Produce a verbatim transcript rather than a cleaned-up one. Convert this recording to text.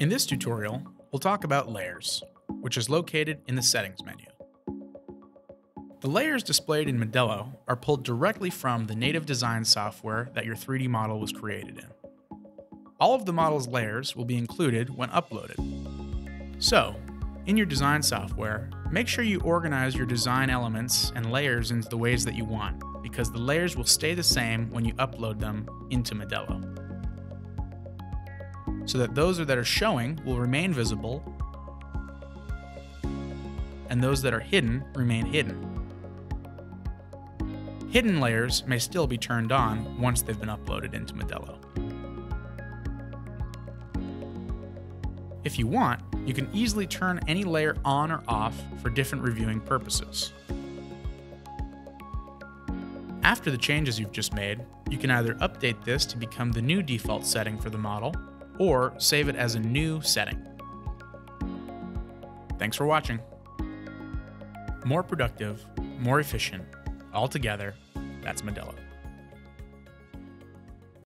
In this tutorial, we'll talk about layers, which is located in the settings menu. The layers displayed in Modelo are pulled directly from the native design software that your three D model was created in. All of the model's layers will be included when uploaded. So, in your design software, make sure you organize your design elements and layers in the ways that you want, because the layers will stay the same when you upload them into Modelo, so that those that are showing will remain visible and those that are hidden remain hidden. Hidden layers may still be turned on once they've been uploaded into Modelo. If you want, you can easily turn any layer on or off for different reviewing purposes. After the changes you've just made, you can either update this to become the new default setting for the model, or save it as a new setting. Thanks for watching. More productive, more efficient, all together, that's Modelo.